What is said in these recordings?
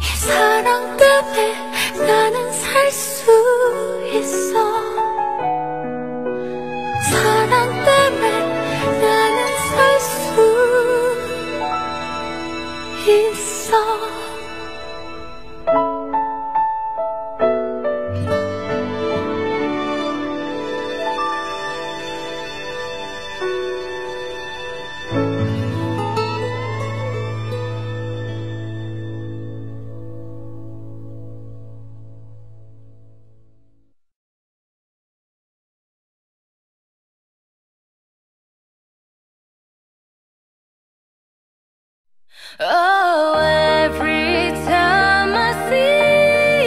이 사랑 때문에 나는 살 수 있어. 사랑 때문에 나는 살 수 있어. Oh, every time I see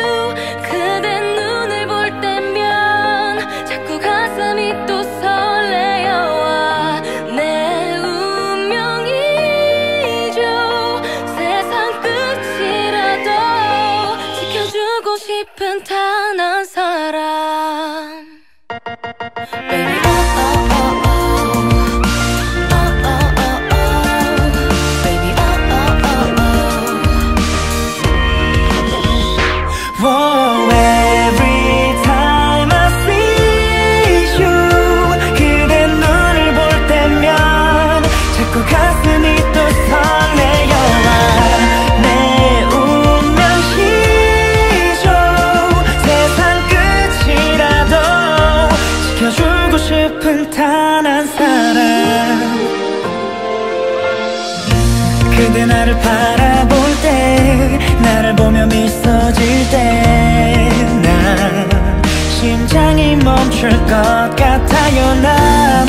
you, 그대 눈을 볼 때면 자꾸 가슴이 또 설레어와. 내 운명이죠. 세상 끝이라도 지켜주고 싶은 단 한 사람. Baby, 그대 나를 바라볼 때, 나를 보며 미소질 때, 난 심장이 멈출 것 같아요. 난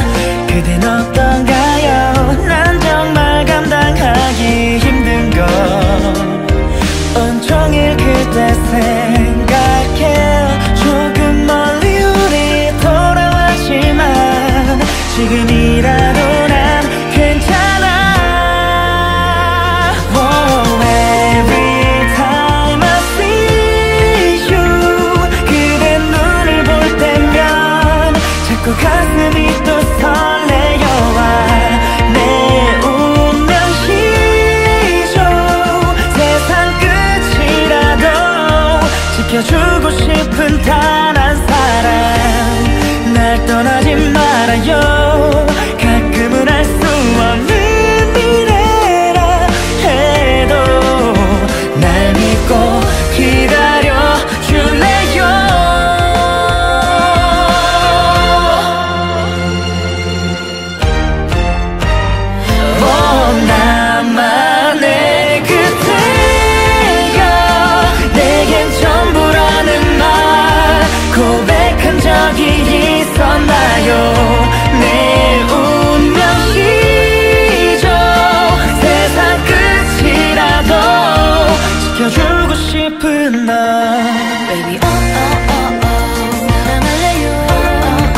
그댄 어떤가요? 난 정말 감당하기 힘든 걸 온종일 그대 생각해. 조금 멀리 우리 돌아왔지만 지금이라도 가슴이 또 설레어와. 내 운명이죠. 세상 끝이라도 지켜주고 싶은 단 한 사람. 날 떠나지 말아요. 가끔은 알 수 없는 미래라 해도 날 믿고 기다려줄래. 내 운명이죠. 세상 끝이라도 지켜주고 싶은 너. Baby, oh, oh, oh, oh. 사랑할래요. Oh,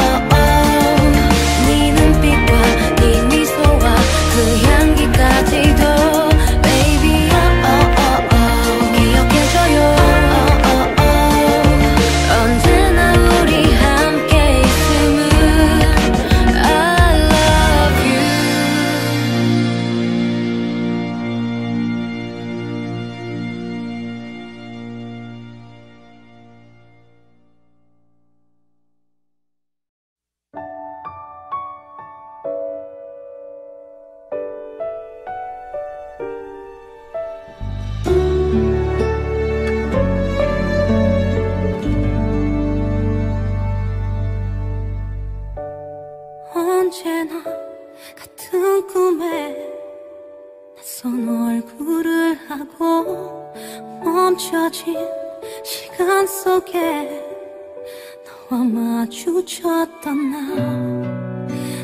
oh, oh, oh. 네 눈빛과 네 미소와 그 향기까지도. Baby, oh, oh, oh, oh. 기억해줘요. Oh, oh, oh, oh. 언제나 우리 시간 속에 너와 마주쳤던 나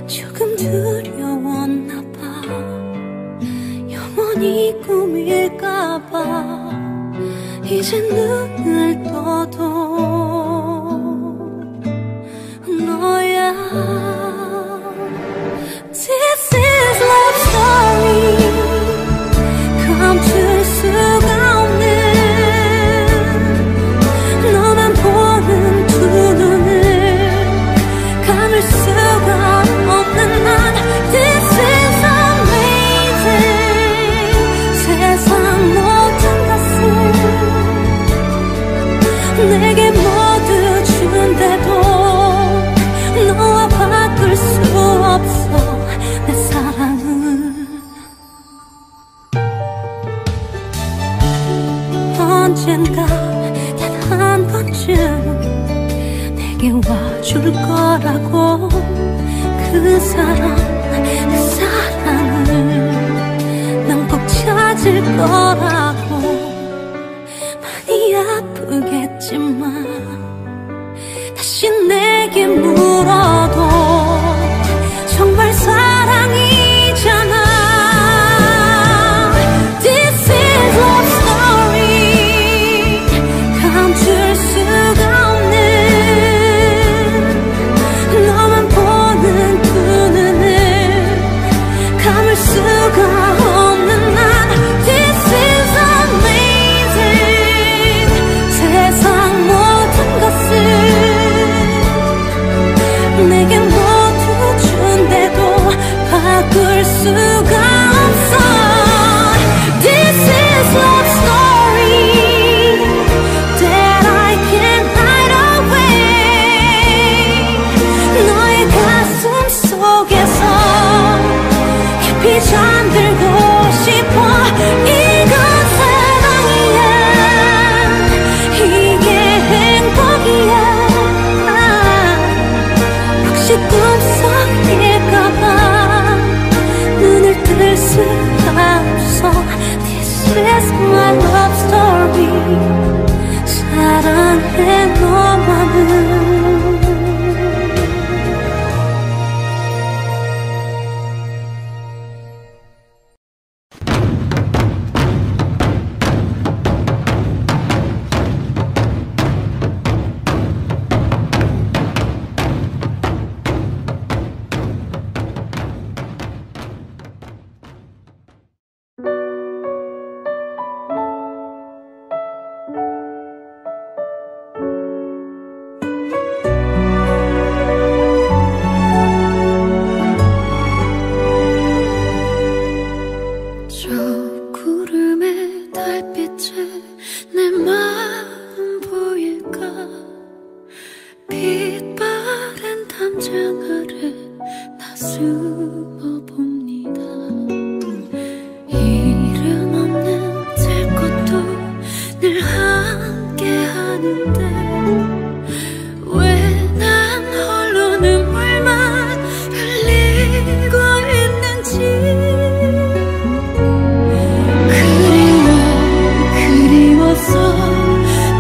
조금 두려웠나 봐. 영원히 꿈일까 봐. 이제 눈을 떠도 너야. This is love story. 감출 수가 없는 세상 모든 것을 언젠가 단 한 번쯤 내게 와줄 거라고. 그 사람, 그 사랑을 난 꼭 찾을 거라고. 많이 아프겠지만 다시 내게 물어도 정말 사랑이잖아. 사랑에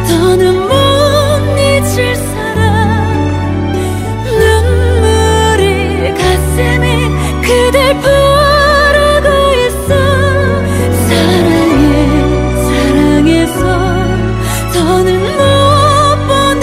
사랑해서 더는 못 보는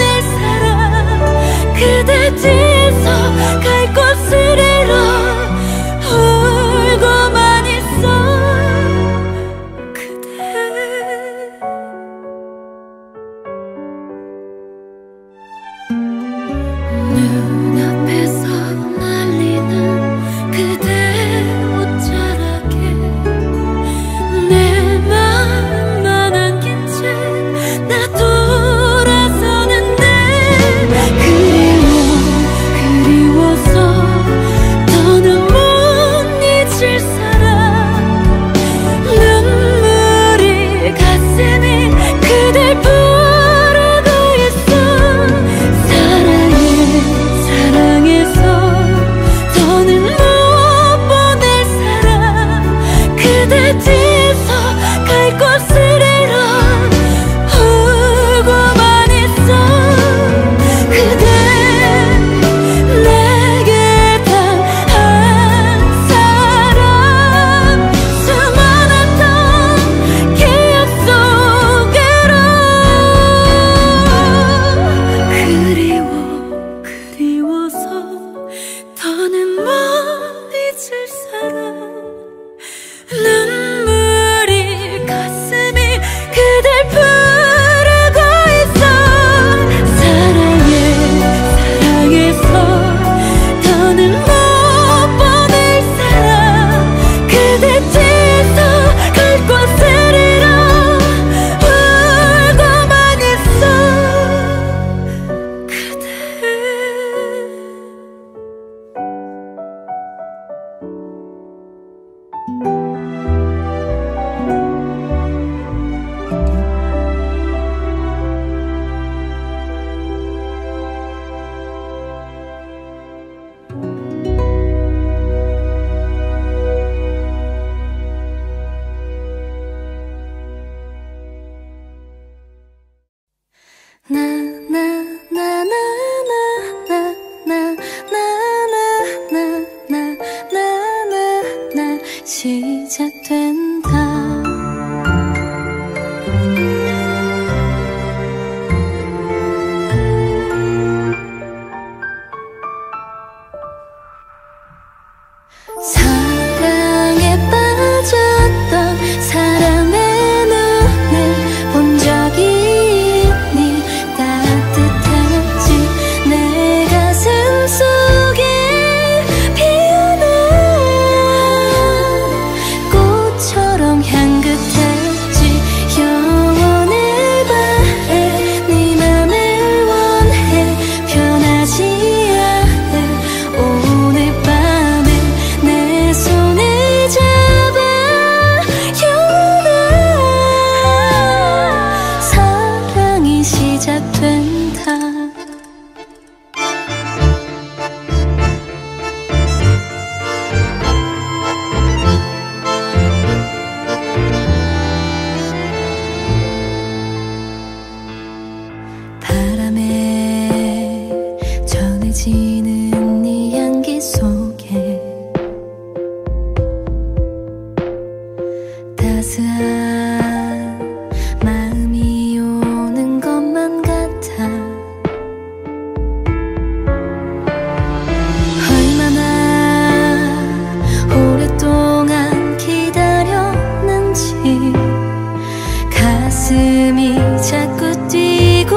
가슴이 자꾸 뛰고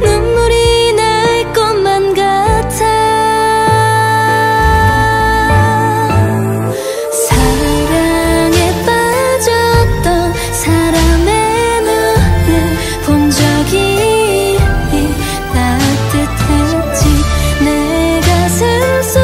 눈물이 날 것만 같아. 사랑에 빠졌던 사람의 눈을 본 적이 따뜻했지. 내 가슴 속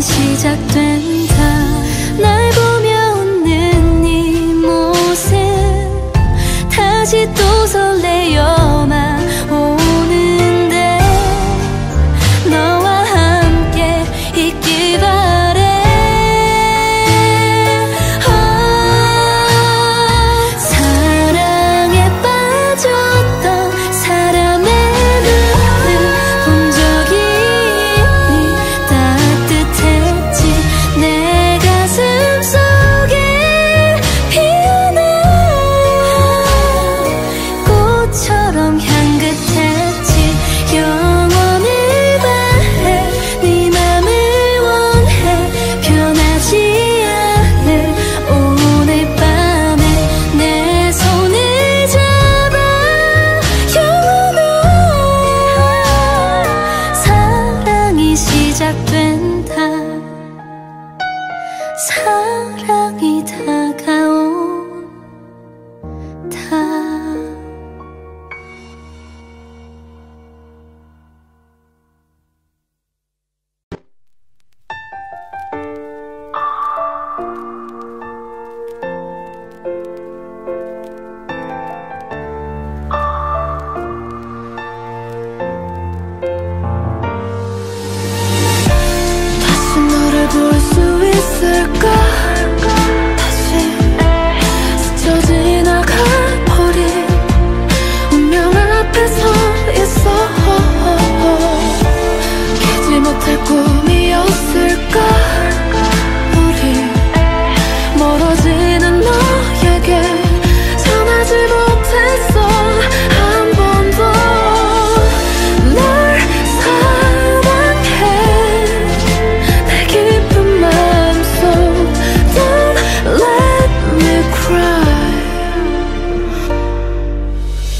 시작된다. 날 보며 웃는 네 모습 다시 또 설레여만 오는데 너와 함께 있기 바래. 사랑에 빠졌던 사람의 눈을 본 적이 따뜻해. 내 가슴 속에 피어나 꽃처럼 향긋했지. 영원을 바래. 네 맘을 원해. 변하지 않을 오늘 밤에 내 손을 잡아 영원아. 사랑이 시작된다. 사랑이 다가온다.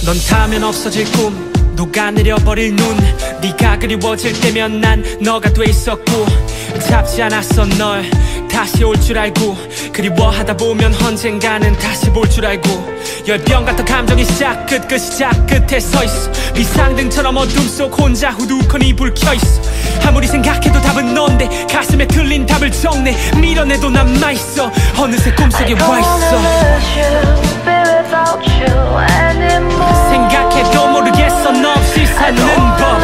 넌 타면 없어질 꿈 녹아내려버릴 눈. 네가 그리워질 때면 난 너가 돼 있었고 잡지 않았어 널. 다시 올 줄 알고 그리워하다 보면 언젠가는 다시 볼 줄 알고 열병 같은 감정이 시작 끝 끝이 시작 끝에 서있어. 비상등처럼 어둠 속 혼자 후두커니 불 켜있어. 아무리 생각해도 답은 넌데 가슴에 틀린 답을 적네. 밀어내도 남아있어. 어느새 꿈속에 와있어. 생각해도 모르겠어 너 없이 사는 법.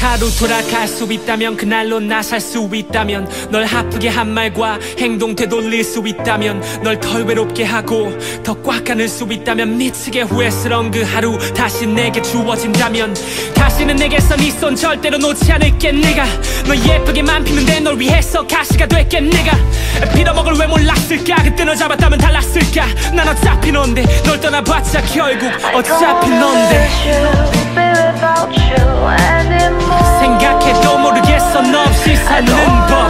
하루 돌아갈 수 있다면 그날로 나 살 수 있다면 널 아프게 한 말과 행동 되돌릴 수 있다면 널 덜 외롭게 하고 더 꽉 안을 수 있다면 미치게 후회스러운 그 하루 다시 내게 주어진다면 다시는 내게서 네 손 절대로 놓지 않을게. 내가 널 예쁘게만 피는데 널 위해서 가시가 될게. 내가 빌어먹을 왜 몰랐을까. 그때 널 잡았다면 달랐을까. 난 어차피 넌데 널 떠나봤자 결국 어차피 넌데. 생각해도 모르겠어 너 없이 사는 법.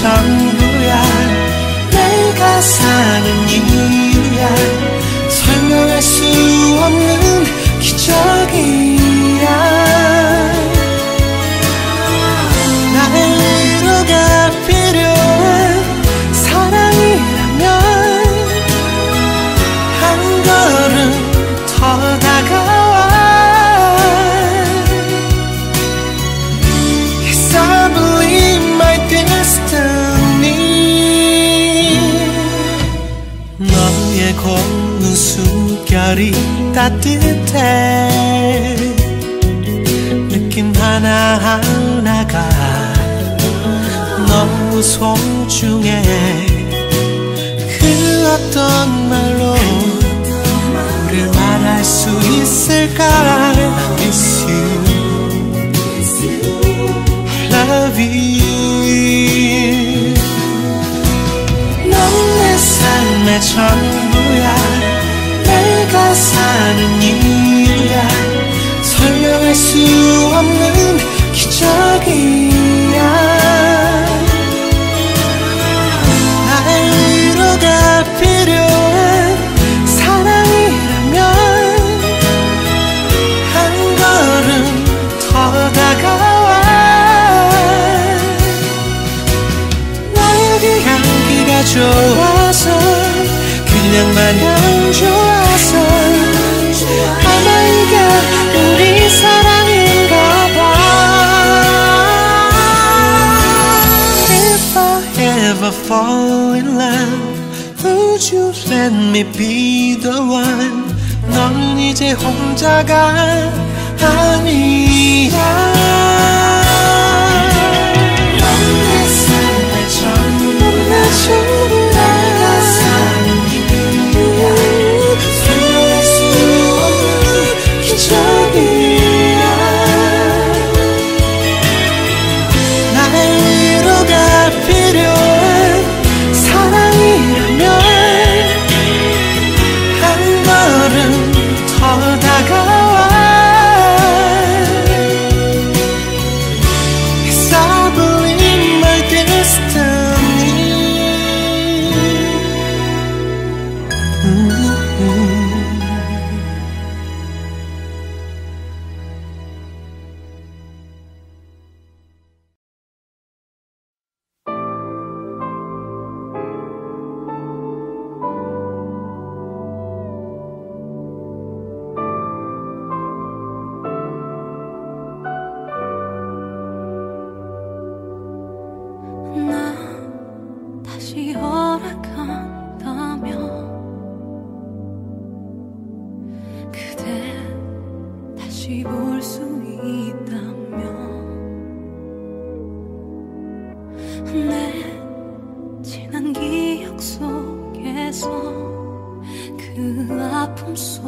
전부야. 내가 사는 이유야. 설명할 수 없는 기적이야. 나의 위로가 필요한 사랑이라면 한 걸음 더 다가와. Yes, I believe my destiny. 너의 곱는 숨결이 따뜻해. 느낌 하나하나가 너무 소중해. 그 어떤 말로 우릴 말할 수 있을까. Miss you, love you. 넌 내 삶의 전부야. 내가 사는 이유야. 설명할 수 없는 기적이야. 나의 위로가 필요한 사랑이라면 한 걸음 더 다가와. 나에게 향기가 좋아서 그냥 마냥 좋아. 아마 이게 우리 사랑인가봐. If I ever fall in love, would you let me be the one? 넌 이제 혼자가 아니야. 소리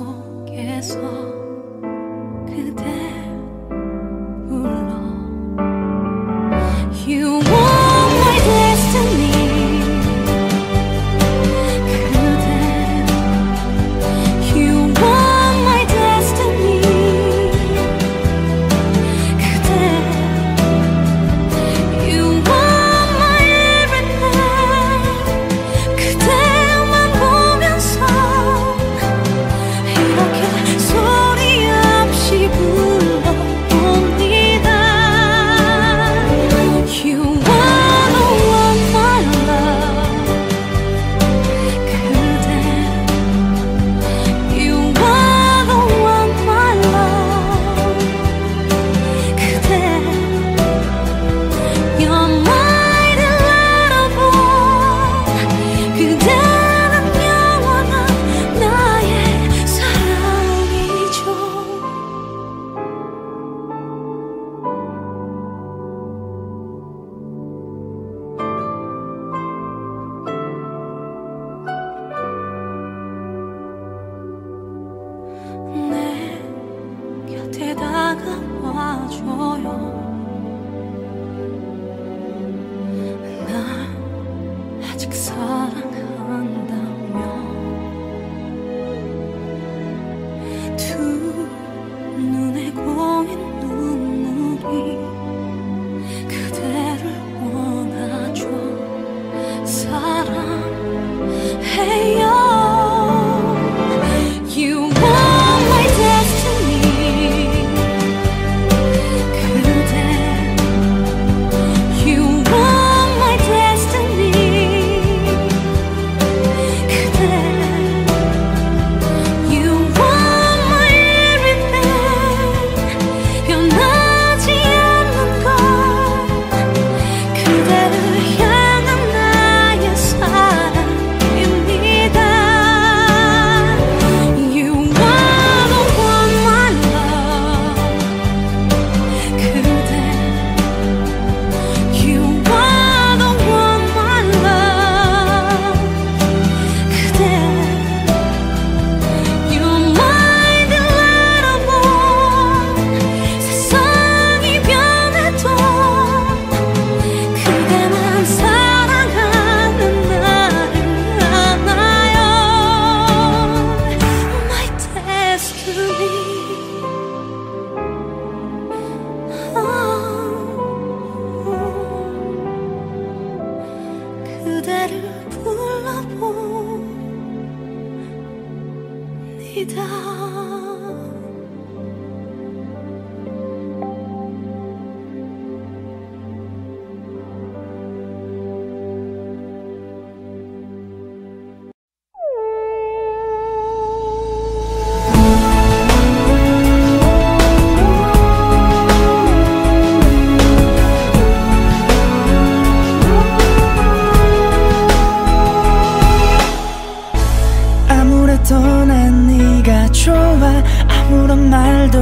아무런 말도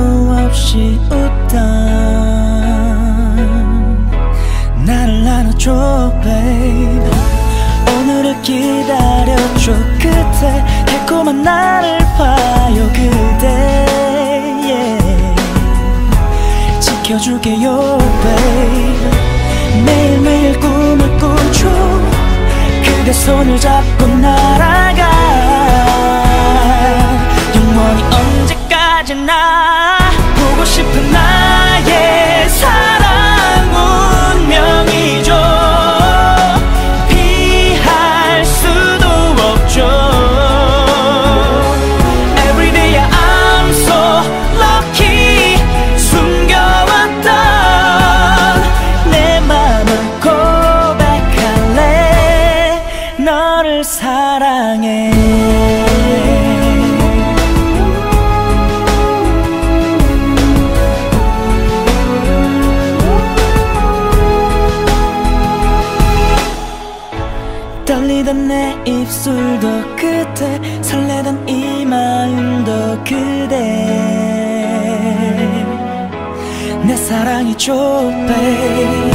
없이 웃던 나를 안아줘 babe. 오늘을 기다려줘 그때 달콤한 나를 봐요 그대 yeah. 지켜줄게요 babe. 매일매일 꿈을 꾸죠 그대 손을 잡고 날아가 영원히 언제까지나 보고 싶은 나의 사랑 운명이죠. 피할 수도 없죠. Every day I'm so lucky. 숨겨왔던 내 맘을 고백할래. 너를 사랑해. 떨리던 내 입술도 그때 설레던 이 마음도 그대 내 사랑이죠 babe.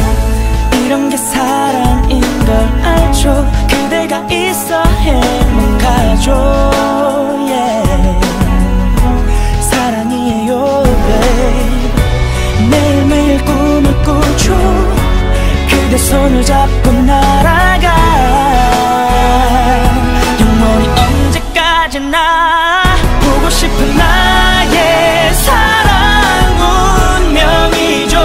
이런 게 사랑인 걸 알죠. 그대가 있어 행복하죠 yeah. 사랑이에요 babe. 매일매일 꿈을 꾸죠 그대 손을 잡고 날아가 언제까지나 보고 싶은 나의 사랑 운명이죠.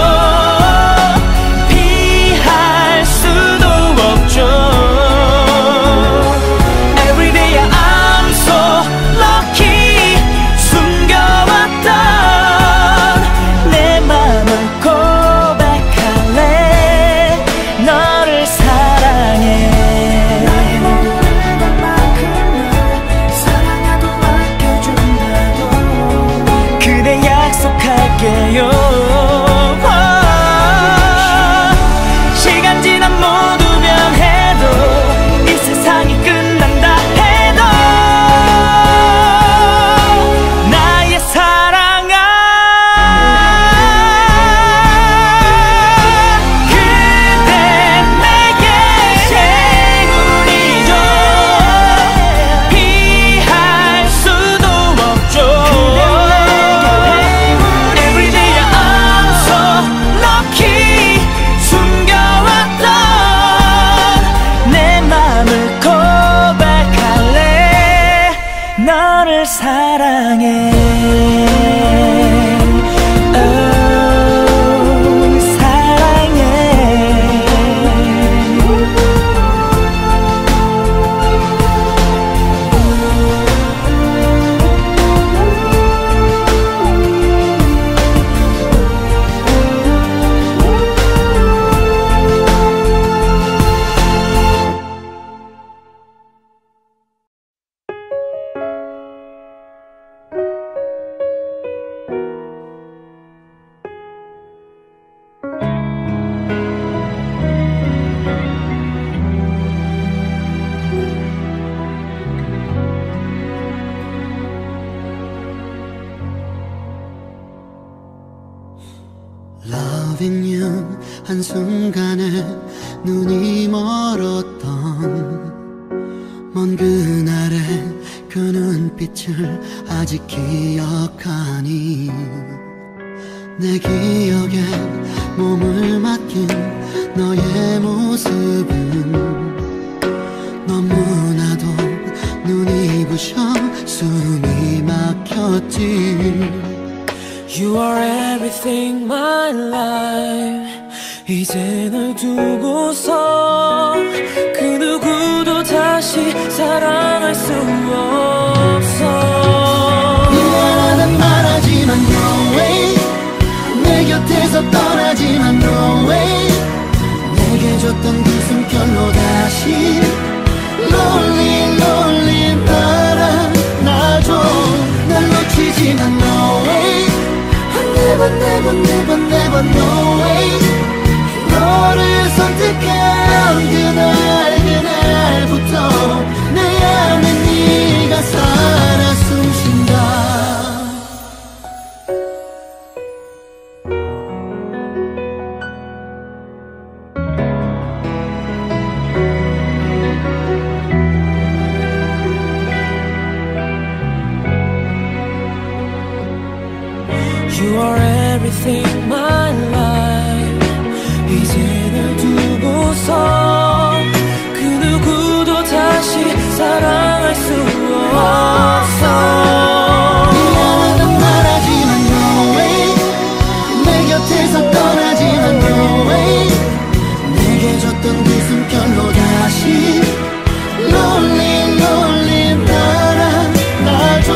피할 수도 없죠. Every day I'm so lucky. 숨겨왔던 내 맘을 고백할래. 너를 사랑해. 시간 지나 모두 변해도 이 세상이 끝난다 해도 나의 사랑아 그대 내게 행운이죠. 피할 수도 없죠. 사랑해. Oh, 사랑해. Loving you 한순간에 눈이 멀었던 먼 그날의 그 눈빛을 아직 기억하니 내 기억에 몸을 맡긴 너의 모습은 너무나도 눈이 부셔 숨이 막혔지. You are everything, my life. 이제 널 두고서 그 누구도 다시 사랑할 수 없어. 멀리서 떠나지만 no way 내게 줬던 그 숨결로 다시 lonely lonely 바라나줘 날 놓치지만 no way never never never never no way 너를 선택한 그날 그날부터 내 안에 네가 살아 숨쉰다 You are everything, my life. 이제 널 두고서 그 누구도 다시 사랑할 수 없어. 미안하단 말하지만 no way. 내 곁에서 떠나지만 no way. 내게 줬던 그 숨결로 다시 lonely, lonely 달아나줘.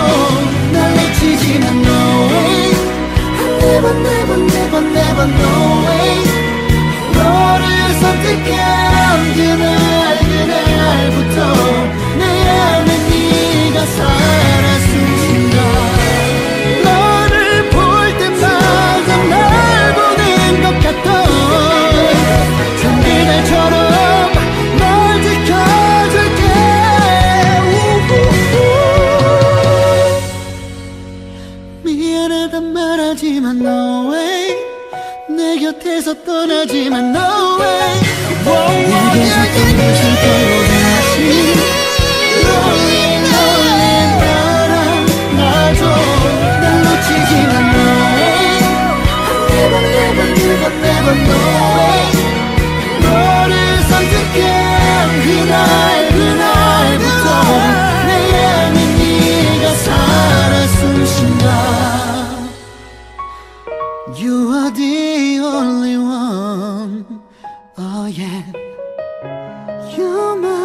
날 놓치지만 no way. Never, never, never, never, no way 너를 선택한 그날부터 내 안에 네가 살아 숨쉰다 너를 볼 때마다 날 보는 것 같던 참 그날처럼 널 지켜줄게 미안하단 말하지만 no way 내 곁에서 떠나지만 no way 내게 줬던 그 숨결로 다시 lonely lonely 바라나줘 날 놓치지만 no way never never never never no way 너를 선택한 그날부터 내 안에 네가 살아 숨쉰다 You are the only one, oh yeah. You're my love.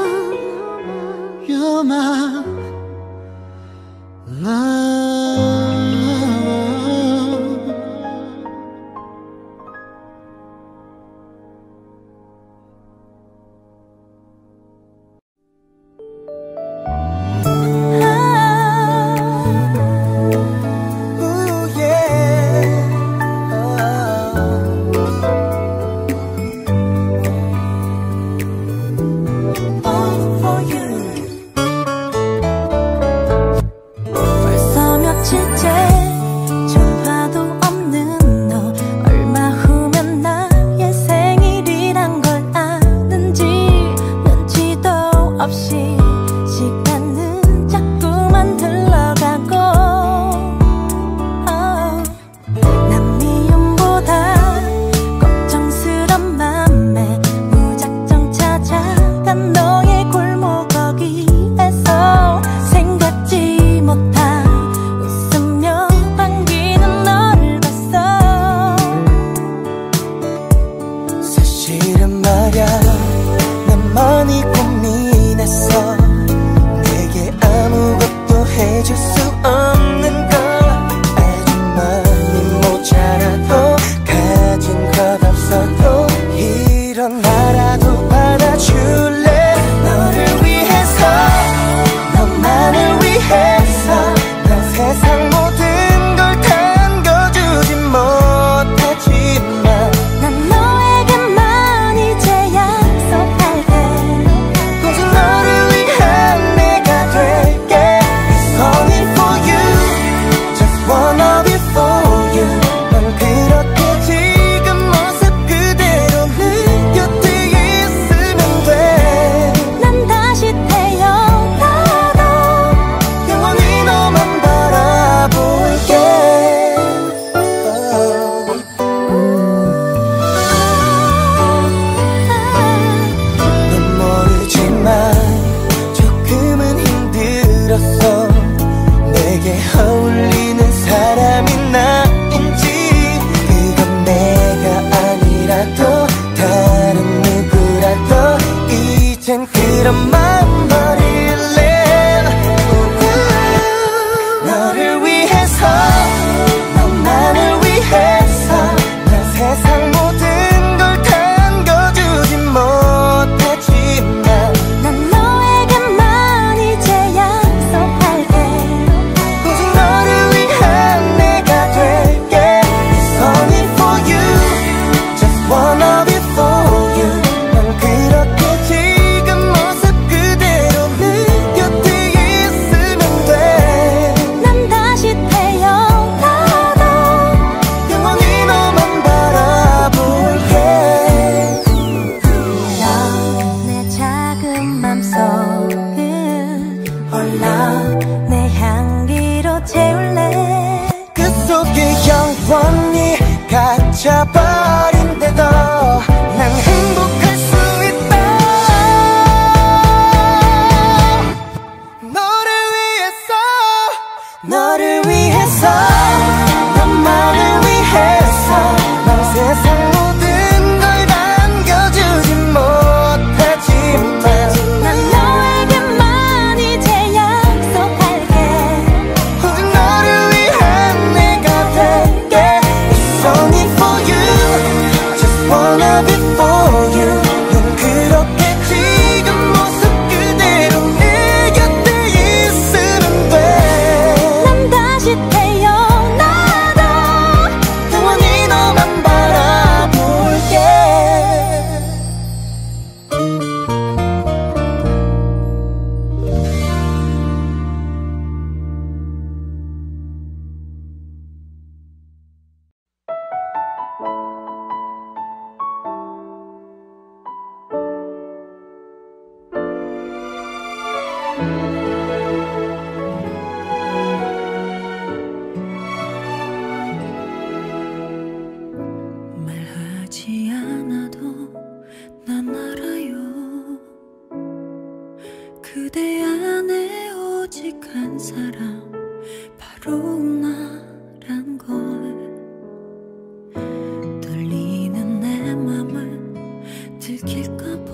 들킬까봐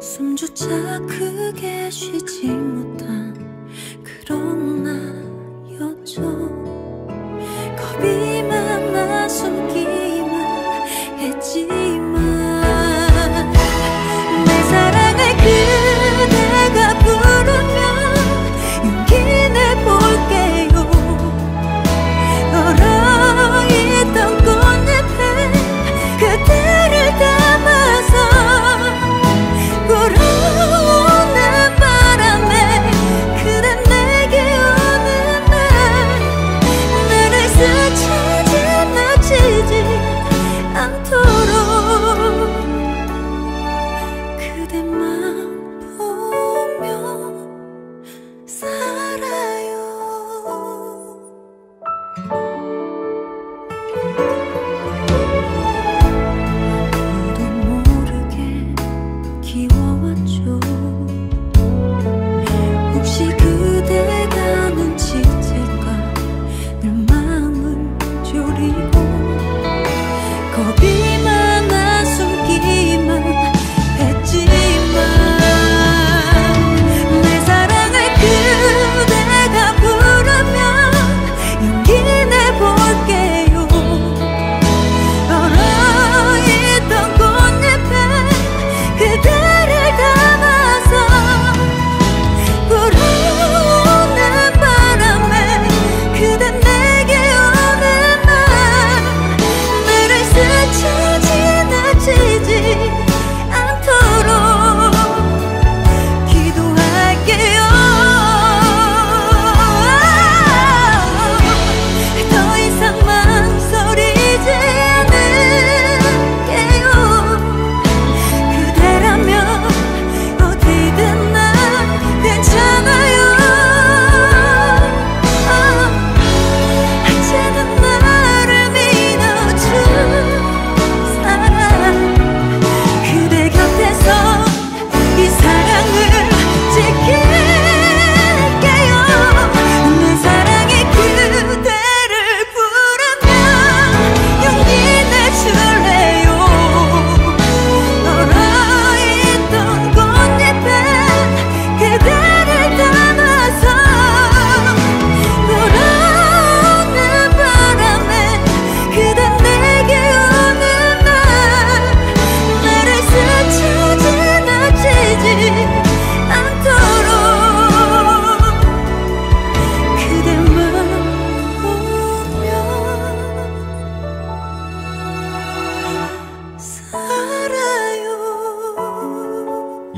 숨조차 크게 쉬지 못한 그런 나였죠. 겁이 많아 숨기만 했지만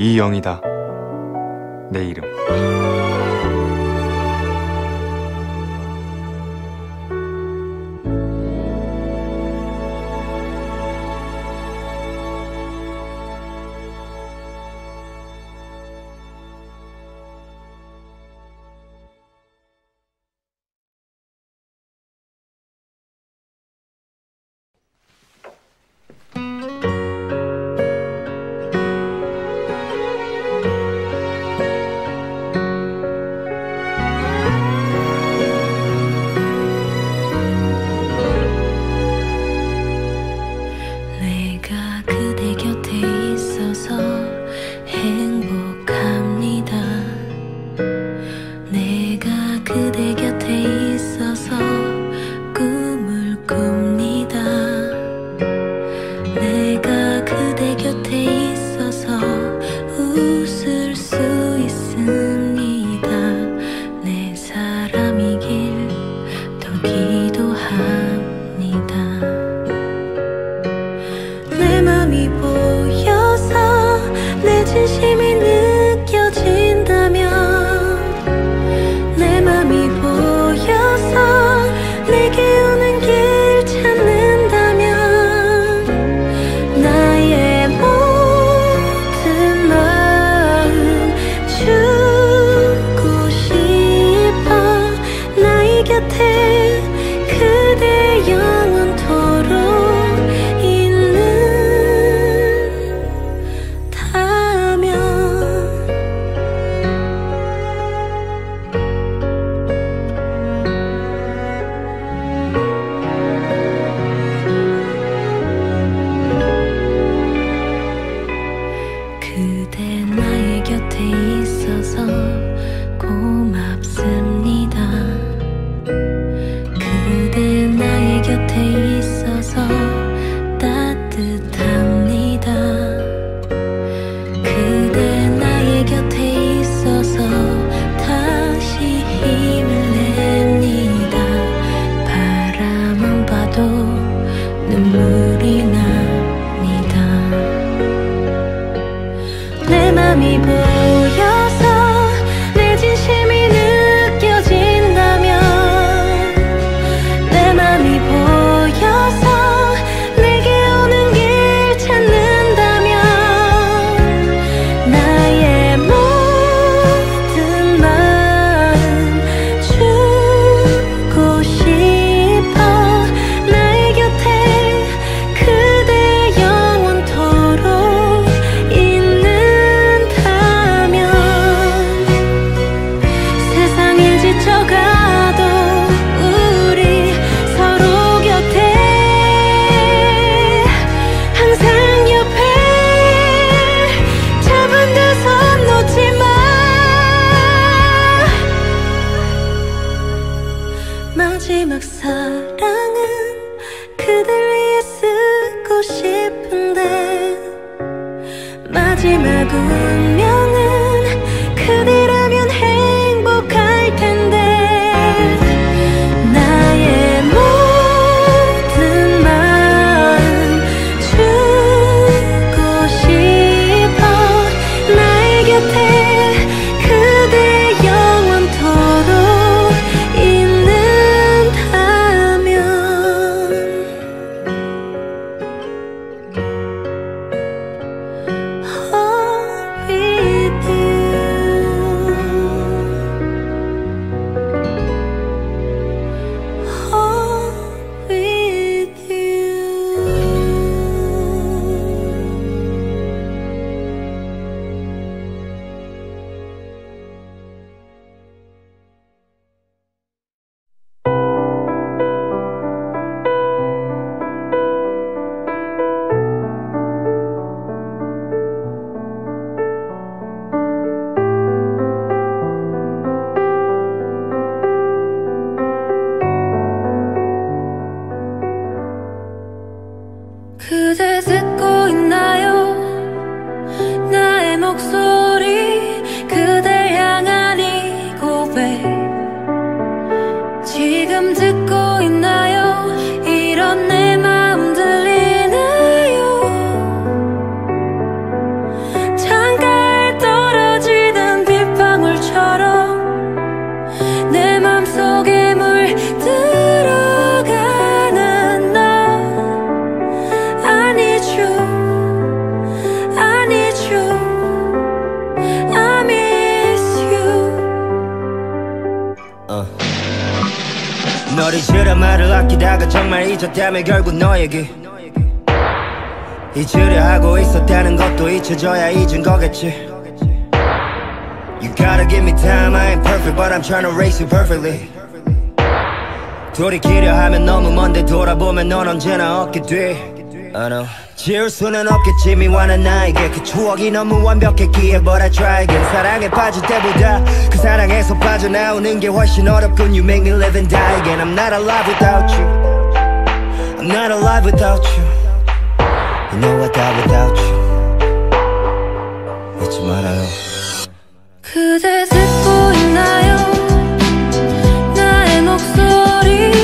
이영이다 내 이름. 그대 영원토록 있는 마지막 운명은 그대라면 행복할 텐데, 나의 모든 마음 주고 싶어. 나의 곁에 그대 영원토록 있는다면. 그대 듣고 있나요? 나의 목소리, 그댈 향한 이 고백 지금 듣고 있나요? 이런 내 마음 들리나요? 창가에 떨어지는 빗방울처럼 내 맘속에 물들 너를 드라마를 아끼다가 정말 잊었다며 결국 너에게 잊으려 하고 있었다는 것도 잊혀져야 잊은 거겠지. You gotta give me time, I ain't perfect but I'm trying to race you perfectly. 돌이키려 하면 너무 먼데 돌아보면 넌 언제나 없게 돼. I know. 지울 수는 없겠지 미완한 나에게 그 추억이 너무 완벽했기에 but I try again. 사랑에 빠질 때보다 그 사랑에서 빠져나오는 게 훨씬 어렵군. You make me live and die again. I'm not alive without you. I'm not alive without you. You know I die without you. 잊지 말아요. 그대 듣고 있나요? 나의 목소리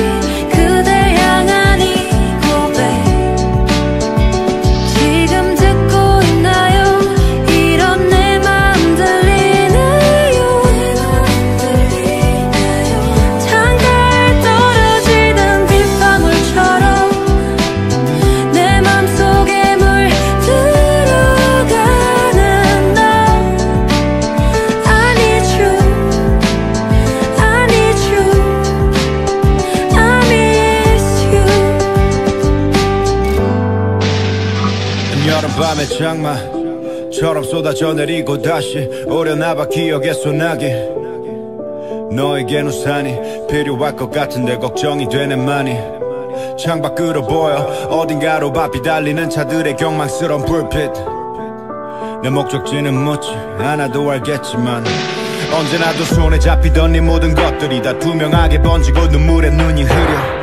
밤의 장마처럼 쏟아져 내리고 다시 오려나봐 기억의 소나기. 너에겐 우산이 필요할 것 같은데 걱정이 되네 많이. 창밖으로 보여 어딘가로 바삐 달리는 차들의 경망스러운 불빛. 내 목적지는 묻지 않아도 알겠지만 언제나도 손에 잡히던 네 모든 것들이 다 투명하게 번지고 눈물에 눈이 흐려.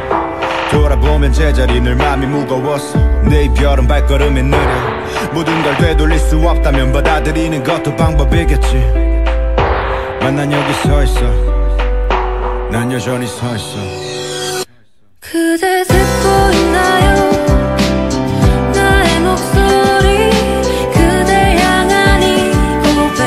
돌아보면 제자리 늘 맘이 무거웠어. 내 이별은 발걸음이 느려. 모든 걸 되돌릴 수 없다면 받아들이는 것도 방법이겠지. 난 여기 서있어. 난 여전히 서있어. 그대 듣고 있나요? 나의 목소리 그대 향한 이 고백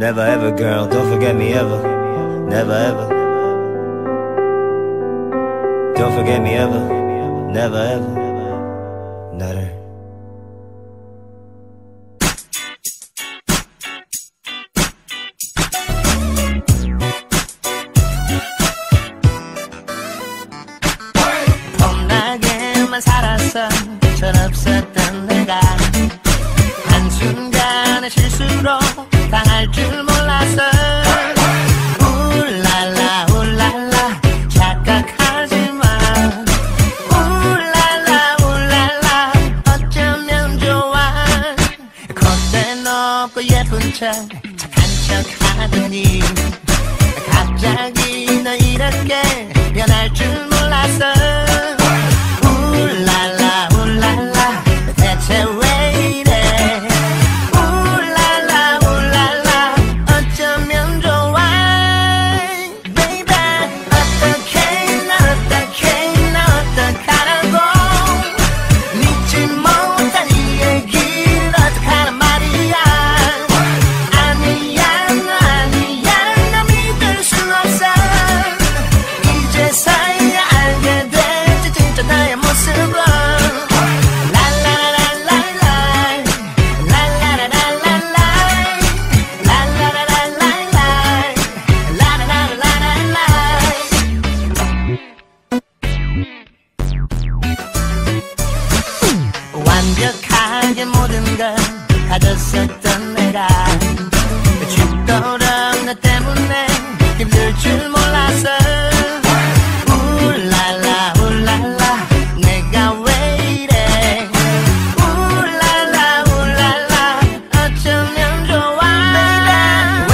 Never ever, girl, don't forget me ever. Never ever. Don't forget me ever. Never ever. 나를 할 줄 몰라서 울랄라 울랄라 착각하지마. 울랄라 울랄라 어쩌면 좋아. 겉엔 없고 예쁜 척 착한 척 하더니 갑자기 너 이렇게 변할 줄 몰랐어. 완벽하게 모든 걸 가졌었던 내가 죽도록 너 때문에 힘들 줄 몰랐어. 울랄라 울랄라 내가 왜 이래. 울랄라 울랄라 어쩌면 좋아. 왜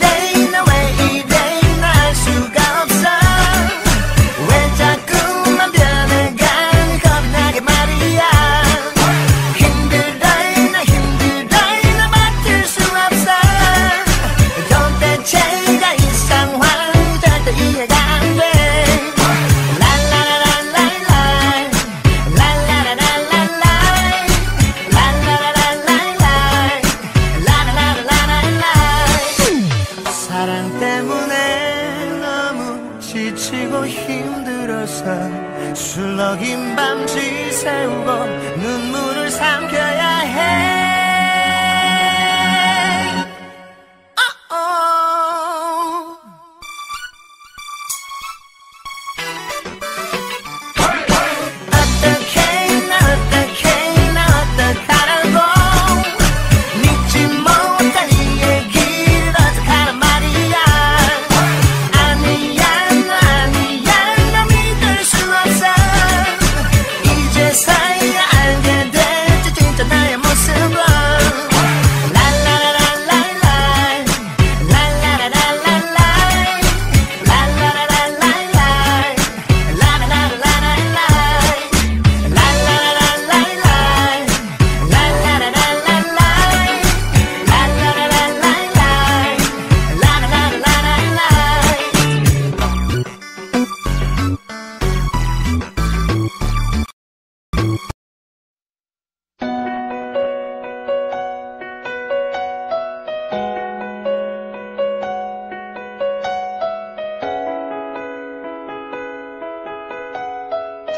이래 나 왜 이래 나 알 수가 없어. 왜 자꾸만 변해가 겁나게 말이야. 사랑 때문에 너무 지치고 힘들어서 술렁인 밤 지새우고 눈물을 삼켜야 해.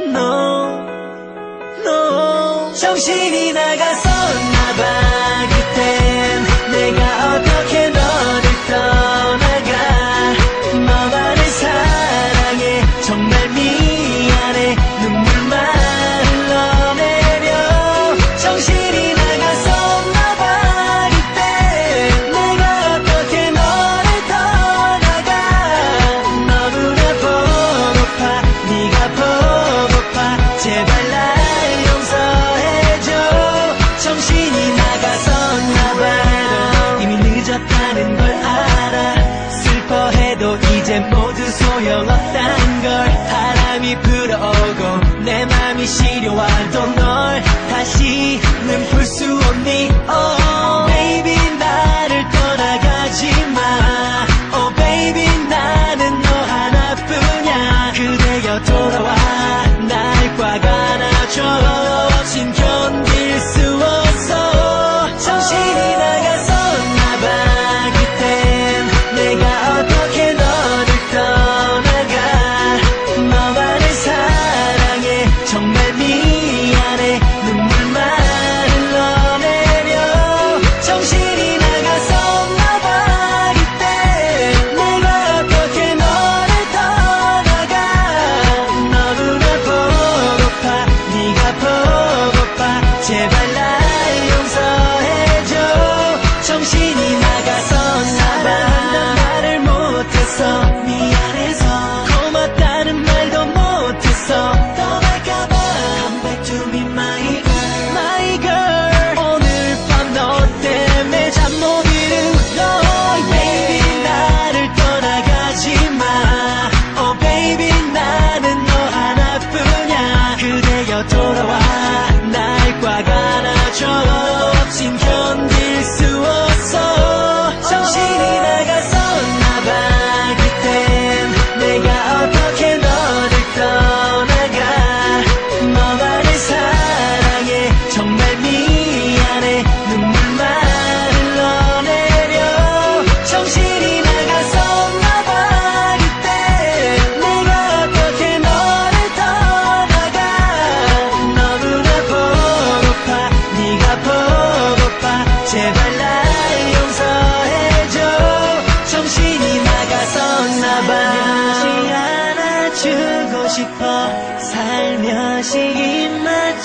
No, 정신이 나갔었나봐. 그땐 내가 어떻게 너를 떠나가. 너만을 사랑해. 정말 미안해. 눈물만 흘러내려. 정신이 나갔었나봐. 그땐 내가 어떻게 너를 떠나가. 너무나 보고파. 네가 보고파. 제발 날 용서해줘. 정신이 나갔었나봐. 이미 늦었다는 걸 알아. 슬퍼해도 이제 모두 소용없단 걸. 바람이 불어오고 내 맘이 시려와도 널 다시는 풀 수 없니. Oh baby 나를 떠나가지마. Oh baby 나는 너 하나뿐이야. 그대여 돌아와. 날 꽉 안아줘. 없인 견딜 수 없어. 정신이 나갔었나봐. 그땐 내가 어떻게 너를 떠나가. 너만을 사랑해. 정말 미안해. 눈물만 흘러내려.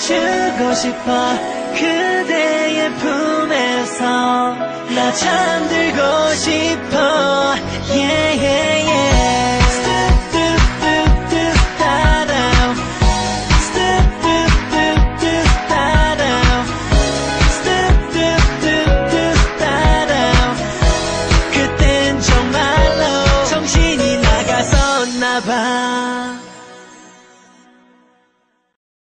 주고 싶어. 그대의 품에서 나 잠들고 싶어. Yeah, yeah, yeah.